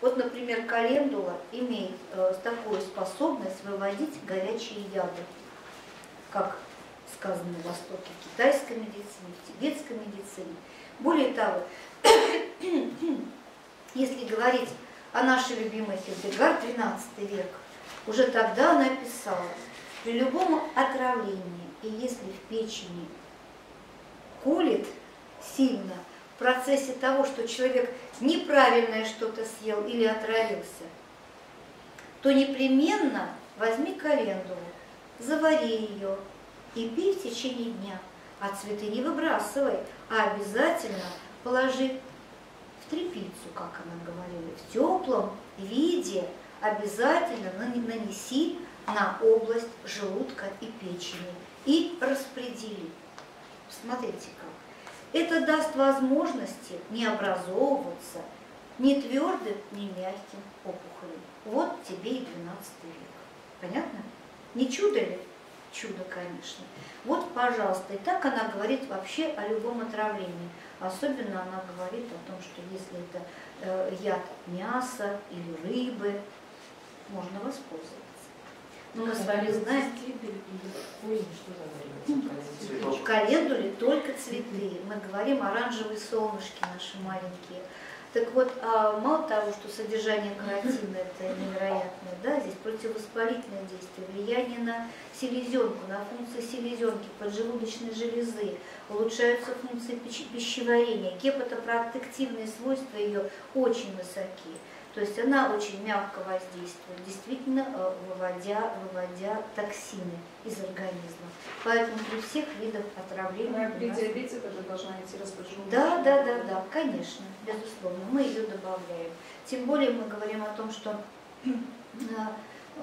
Вот, например, календула имеет такую способность выводить горячие яды, как сказано в Востоке, в китайской медицине, в тибетской медицине. Более того, если говорить о нашей любимой Хильдегар, 13 век, уже тогда она писала: при любом отравлении, и если в печени колет сильно, в процессе того, что человек неправильное что-то съел или отравился, то непременно возьми календулу, завари ее и пей в течение дня. А цветы не выбрасывай, а обязательно положи в тряпицу, как она говорила, в теплом виде, обязательно нанеси на область желудка и печени и распредели. Посмотрите как. Это даст возможности не образовываться ни твердым, ни мягким опухолем. Вот тебе и 12 век. Понятно? Не чудо ли? Чудо, конечно. Вот, пожалуйста. И так она говорит вообще о любом отравлении. Особенно она говорит о том, что если это яд мяса или рыбы, можно воспользоваться. Но мы с вами знаем, в календуле только цветы. Мы говорим оранжевые солнышки наши маленькие. Так вот, мало того, что содержание каротина это невероятное, да, здесь противовоспалительное действие, влияние на селезенку, на функции селезенки, поджелудочной железы, улучшаются функции пищеварения, гепатопротективные свойства ее очень высоки. То есть она очень мягко воздействует, действительно выводя токсины из организма. Поэтому при всех видах отравления... При диабете это должна идти распределение. Да, конечно, безусловно, мы ее добавляем. Тем более мы говорим о том, что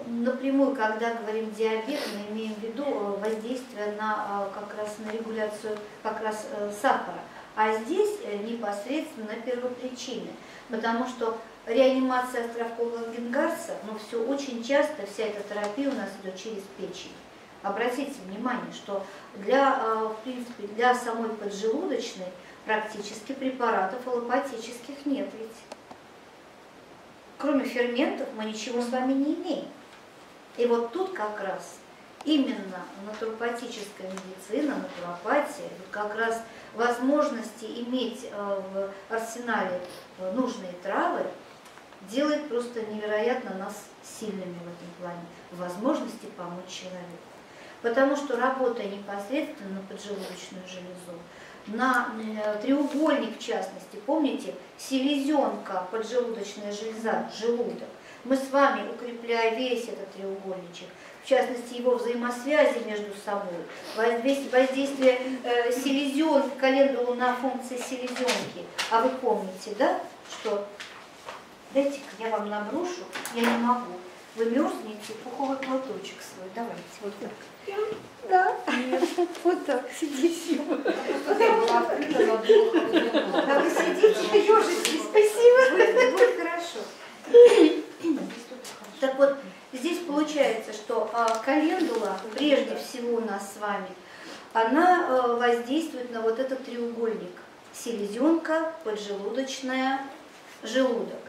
напрямую, когда говорим диабет, мы имеем в виду воздействие на, как раз, на регуляцию как раз сахара. А здесь непосредственно на первопричины, потому что реанимация островков Лангенгарса, но все очень часто, вся эта терапия у нас идет через печень. Обратите внимание, что в принципе, для самой поджелудочной практически препаратов аллопатических нет ведь. Кроме ферментов мы ничего с вами не имеем. И вот тут как раз именно натуропатическая медицина, натуропатия, как раз возможности иметь в арсенале нужные травы, делает просто невероятно нас сильными в этом плане, возможности помочь человеку. Потому что работая непосредственно на поджелудочную железу, на треугольник в частности, помните, селезенка, поджелудочная железа, желудок, мы с вами, укрепляя весь этот треугольничек, в частности его взаимосвязи между собой, воздействие селезенки, календулы на функции селезенки. А вы помните, да, что... Дайте-ка я вам наброшу, я не могу. Вы мерзнете, пуховый платочек свой, давайте, вот так. Да, вот так, сидите. А вы сидите, ежитесь, спасибо. Будет хорошо. Так вот, здесь получается, что календула, прежде всего у нас с вами, она воздействует на вот этот треугольник. Селезенка, поджелудочная, желудок.